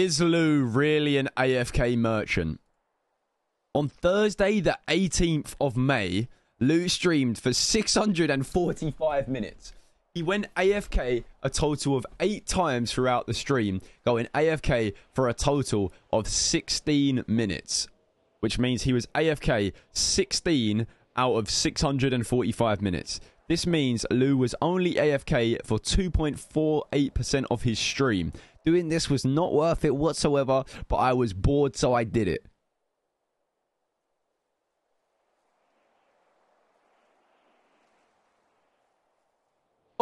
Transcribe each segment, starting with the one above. Is Lou really an AFK merchant? On Thursday, the 18th of May, Lou streamed for 645 minutes. He went AFK a total of 8 times throughout the stream, going AFK for a total of 16 minutes, which means he was AFK 16 out of 645 minutes. This means Lou was only AFK for 2.48% of his stream. Doing this was not worth it whatsoever, but I was bored, so I did it.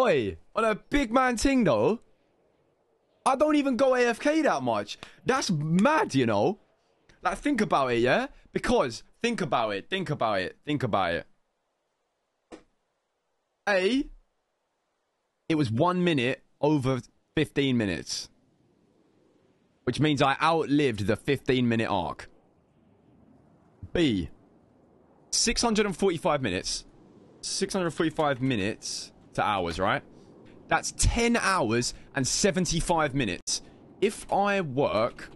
Oi, on a big man thing though, I don't even go AFK that much. That's mad, you know? Like, think about it, yeah? Because, think about it. A, it was 1 minute over 15 minutes. Which means I outlived the 15-minute arc. B, 645 minutes. 645 minutes... to hours, right? That's 10 hours and 75 minutes. If I work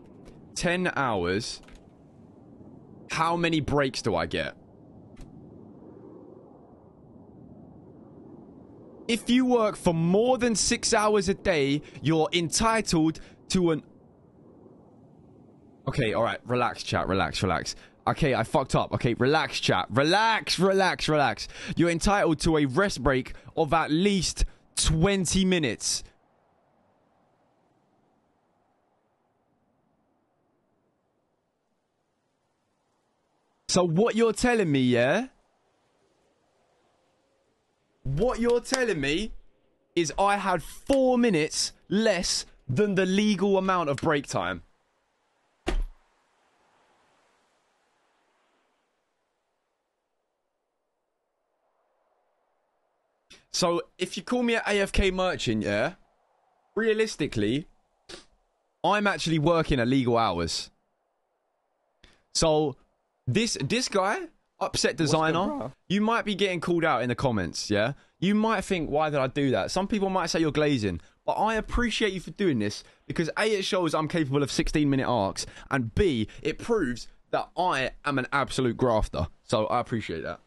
10 hours, how many breaks do I get? If you work for more than 6 hours a day, you're entitled to an... Okay, all right, relax, chat, relax. Okay, I fucked up. Okay, relax, chat. Relax. You're entitled to a rest break of at least 20 minutes. So what you're telling me, yeah? What you're telling me is I had 4 minutes less than the legal amount of break time. So, if you call me an AFK merchant, yeah, realistically, I'm actually working illegal hours. So, this guy, Upset Designer, you might be getting called out in the comments, yeah? You might think, why did I do that? Some people might say you're glazing, but I appreciate you for doing this because A, it shows I'm capable of 16-minute arcs, and B, it proves that I am an absolute grafter. So, I appreciate that.